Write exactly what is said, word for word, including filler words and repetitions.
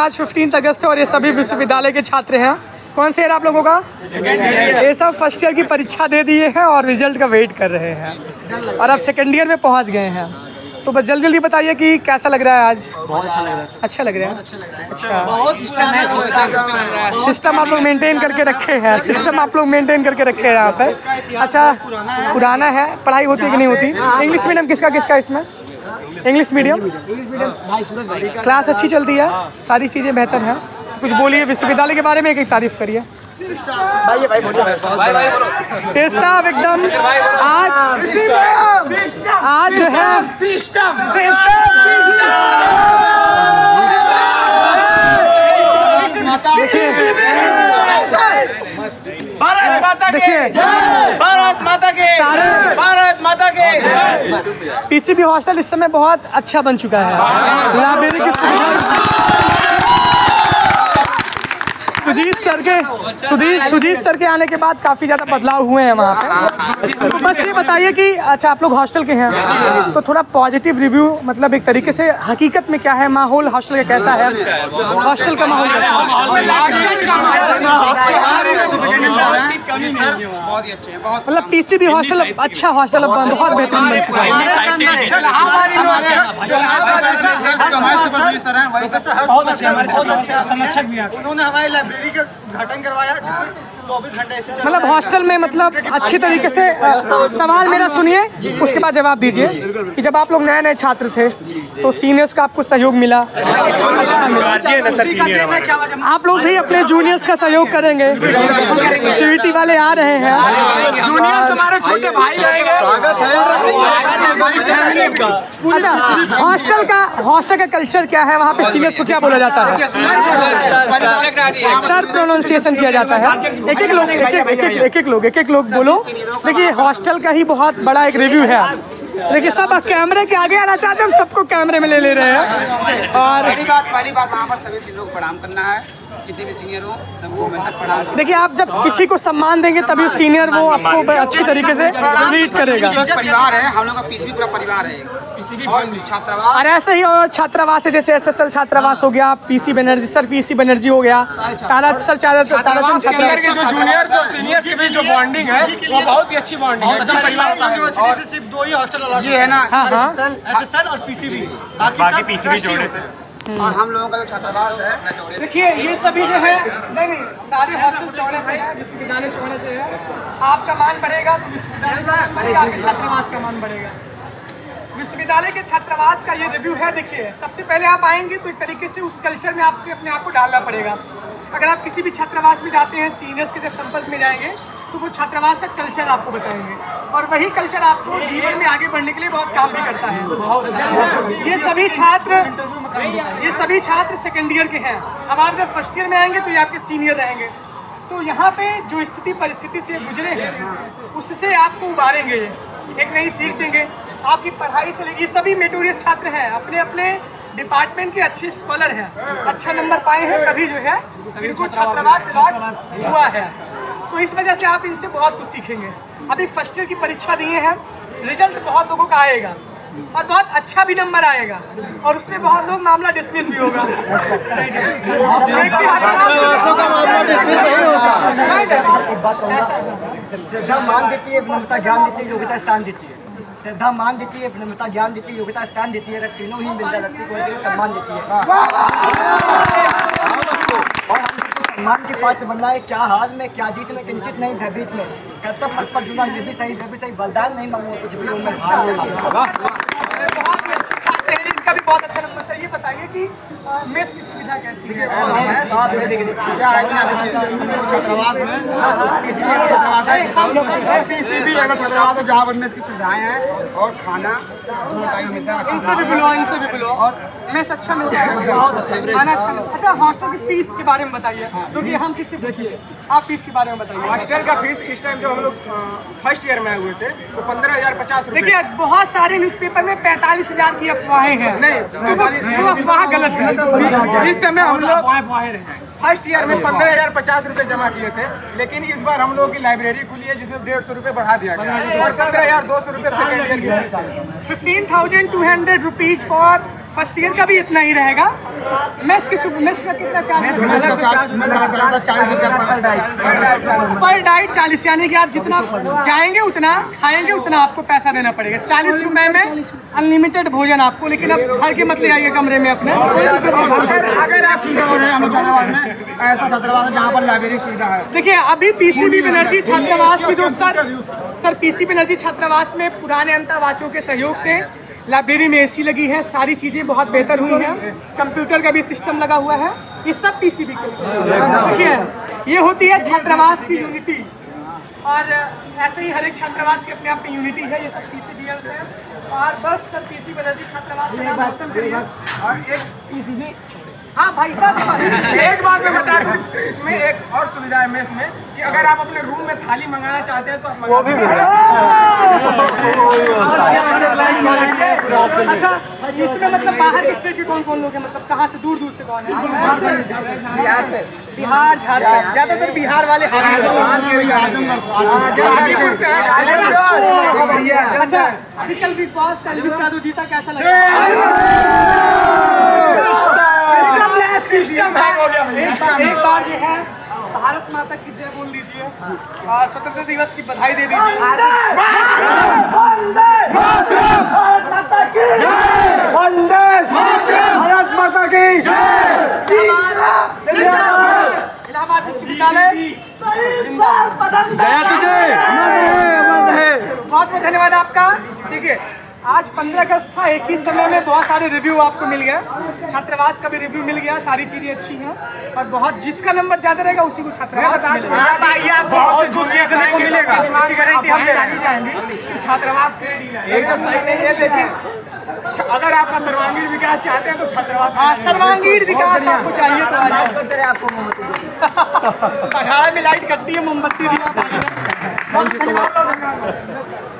आज फिफ्टीन अगस्त है और ये सभी विश्वविद्यालय के छात्र हैं। कौन से ईयर आप लोगों का? ये सब फर्स्ट ईयर की परीक्षा दे दिए हैं और रिजल्ट का वेट कर रहे हैं और अब सेकेंड ईयर में पहुंच गए हैं। तो बस जल्दी जल्दी बताइए कि कैसा लग रहा है आज? बहुत अच्छा लग रहा है। अच्छा लग रहा है। अच्छा, सिस्टम आप लोग मेंटेन करके रखे हैं। सिस्टम आप लोग मेंटेन करके रखे हैं यहाँ पर। अच्छा, पुराना है। पढ़ाई होती है कि नहीं होती? इंग्लिश मीडियम किसका किसका इसमें? English medium. क्लास अच्छी चलती है, सारी चीज़ें बेहतर हैं। कुछ बोलिए विश्वविद्यालय के बारे में, एक एक तारीफ करिए। भाई भाई बोलो सब एकदम। आज आज जो है सिस्टम भारत माता के, भारत माता के, भारत माता के। पीसीबी हॉस्टल इस समय बहुत अच्छा बन चुका है। लाइब्रेरी की सुविधा सुजीत सर के सुधीर सुजीत सर के आने के बाद काफ़ी ज़्यादा बदलाव हुए हैं वहाँ पे। तो बस ये बताइए कि अच्छा आप लोग हॉस्टल के हैं तो थोड़ा पॉजिटिव रिव्यू, मतलब एक तरीके से हकीकत में क्या है माहौल हॉस्टल का, कैसा है हॉस्टल का माहौल? मतलब पीसीबी हॉस्टल अच्छा हॉस्टल बहुत बेहतरीन बन चुका है। का उद्घाटन करवाया चौबीस घंटे, मतलब हॉस्टल में, मतलब अच्छे तरीके से। सवाल मेरा सुनिए उसके बाद जवाब दीजिए कि जब आप लोग नए नए छात्र थे तो सीनियर्स का आपको सहयोग मिला? अच्छा मिला। आप लोग भी अपने जूनियर्स का सहयोग करेंगे। सीईटी वाले आ रहे हैं, जूनियर्स हमारे छोटे भाई आएंगे। अच्छा, हॉस्टल का हॉस्टल का कल्चर क्या है वहाँ पे? सीनियर्स को क्या बोला जाता है? सर प्रोनाउंसिएशन किया जाता है। एक एक लोग एक एक एक एक लोग एक एक लोग बोलो। देखिए हॉस्टल का ही बहुत बड़ा एक रिव्यू है। देखिए सब कैमरे के आगे आना चाहते हैं, हम सबको कैमरे में ले ले रहे हैं। और पहली बात पहली बात वहाँ पर सभी लोग प्रणाम करना है, किसी भी सीनियर हो सबको हमेशा प्रणाम। देखिए आप जब किसी को सम्मान देंगे तभी सीनियर वो आपको अच्छी तरीके से ट्रीट करेगा। परिवार है हम लोग का, पीसीबी पूरा परिवार है छात्रावास। और ऐसे ही और छात्रावास है, जैसे एसएसएल छात्रावास हो गया, P C Banerjee sir P C Banerjee हो गया, तारा सर ताराचंद छात्रावास। जो जूनियर्स और सीनियर्स के बीच जो बॉन्डिंग है वो बहुत ही अच्छी बॉन्डिंग है। सिर्फ दो ही हॉस्टल अलग है ना, एसएसएल और पीसीबी, बाकी पीसीबी जोड़े थे। और हम लोगों का जो छात्रावास है, देखिए ये सभी जो है नहीं सारे हॉस्टल चौड़े से है, विश्वविद्यालय चौड़े से है। आपका मान बढ़ेगा तो विश्वविद्यालय छात्रावास का मान बढ़ेगा। विश्वविद्यालय के छात्रावास का ये रिव्यू है। देखिए सबसे पहले आप आएंगे तो एक तरीके से उस कल्चर में आपको अपने आप को डालना पड़ेगा। अगर आप किसी भी छात्रावास में जाते हैं, सीनियर्स के जब संपर्क में जाएंगे तो वो छात्रावास का कल्चर आपको बताएंगे और वही कल्चर आपको जीवन में आगे बढ़ने के लिए बहुत काम भी करता है। ये सभी छात्र ये सभी छात्र सेकेंड ईयर के हैं। अब आप जब फर्स्ट ईयर में आएंगे तो ये आपके सीनियर रहेंगे। तो यहाँ पे जो स्थिति परिस्थिति से गुजरे हैं उससे आपको उबारेंगे, एक नई सीख देंगे। आपकी पढ़ाई से लेकर सभी मेटोरियस छात्र हैं, अपने अपने डिपार्टमेंट के अच्छे स्कॉलर हैं, अच्छा नंबर पाए हैं, तभी जो है इनको छात्रावास अवार्ड हुआ है। तो इस वजह से आप इनसे बहुत कुछ सीखेंगे। अभी फर्स्ट ईयर की परीक्षा दिए हैं, रिजल्ट बहुत लोगों का आएगा और बहुत अच्छा भी नंबर आएगा और उसमें बहुत लोग मामला डिसमिस भी होगा। विनम्रता ज्ञान देती है, योग्यता स्थान देती है। श्रद्धा मान देती है, विनम्रता ज्ञान देती है, योग्यता स्थान देती है। अगर तीनों ही मिल जाए व्यक्ति को सम्मान देती है और हमको सम्मान के पात्र बनना है। क्या हार में, क्या जीत में, किंचित नहीं भयभीत में, कर्तव्य पथ पर जुड़ा, ये भी सही वे भी सही, बलिदान नहीं मांगो कुछ भी उनमें। इनका भी बहुत अच्छा नंबर था। ये बताइए कि मेस की सुविधा कैसी है? छात्रावास में पीसीबी का छात्रावास है, पीसीबी का छात्रावास है जहाँ पर मेस की सुविधाएं हैं और खाना इनसे भी बुलवा इनसे भी बुलवा और मेस अच्छा मिलता है, खाना अच्छा मिलता है। अच्छा, हॉस्टल की फीस के बारे में बताइए, क्योंकि हम किसी देखिए आप फीस के बारे में बताइए। हॉस्टल का फीस इस टाइम जो हम लोग फर्स्ट ईयर में आए हुए थे तो पंद्रह हज़ार पचास। देखिए बहुत सारे न्यूज़पेपर में पैंतालीस हज़ार की अफवाहें हैं, नहीं तो अफवाह गलत है। इस समय हम लोग फर्स्ट ईयर में पंद्रह हज़ार पचास रुपये जमा किए थे, लेकिन इस बार हम लोगों की लाइब्रेरी खुली है जिसमें डेढ़ सौ रुपये बढ़ा दिया गया और पंद्रह हज़ार दो सौ रुपये सेकेंड ईयर की। Fifteen thousand two hundred rupees for first year का भी इतना ही रहेगा। मैथ्स के मैथ्स का कितना चार्ज पर डाइट चालीस, यानी कि आप जितना जाएंगे उतना खाएंगे उतना आपको पैसा देना पड़ेगा। चालीस रुपए में अनलिमिटेड भोजन आपको, लेकिन आप हर के मत ले आइए कमरे में अपने। अगर आप ऐसा छात्रावास है जहाँ पर लाइब्रेरी सुविधा है, देखिए अभी पी सी बनर्जी छात्रावास की जो sir sir P C Banerjee छात्रावास में पुराने अंतरवासियों के सहयोग से लाइब्रेरी में एसी लगी है, सारी चीज़ें बहुत बेहतर हुई हैं, कंप्यूटर का भी सिस्टम लगा हुआ है, ये सब पीसीबी के। ये होती है छात्रावास की यूनिटी, और ऐसे ही हर एक छात्रावास की अपने आप में यूनिटी है। ये सब पीसीबीएल है, और बस सब पीसी बनर्जी छात्रावास में बातचीत करिए। और एक पीसीबी, हाँ भाई एक बात मैं बता दूँ, इसमें एक और सुविधा है मेस में कि अगर आप अपने रूम में थाली मंगाना चाहते हैं तो आप मंगा। अच्छा, इसमें मतलब बाहर के स्टेट के कौन कौन लोग हैं, मतलब कहाँ से, दूर दूर से कौन है? बिहार से, बिहार झारखंड, ज्यादातर बिहार वाले। अच्छा, अभी कल बिग बॉस का अलविश यादव जीता, कैसा लगा? एक बार जो है भारत माता की जय बोल दीजिए और स्वतंत्रता दिवस की बधाई दे दीजिए। इलाहाबाद विश्वविद्यालय बहुत बहुत धन्यवाद आपका। ठीक है, आज पंद्रह अगस्त था, एक ही समय में बहुत सारे रिव्यू आपको मिल गया, छात्रावास का भी रिव्यू मिल गया, सारी चीज़ें अच्छी हैं। और बहुत जिसका नंबर ज़्यादा रहेगा उसी को छात्रावास मिलेगा। छात्रावास है, लेकिन अगर आपका सर्वांगीण विकास चाहते हैं तो छात्रावास। हाँ, सर्वांगीण विकास आपको चाहिए तो अठारह में लाइट कटती है, मोमबत्ती।